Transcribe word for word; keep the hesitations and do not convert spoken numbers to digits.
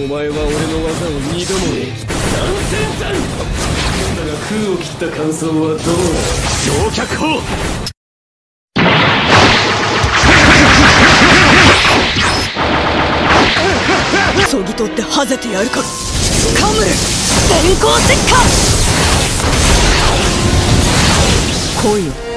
お前は俺の技を二度も演じた何千歳だが空を切った感想はどうだ乗客砲 そぎ取ってはぜてやるから掴む電光石火来いよ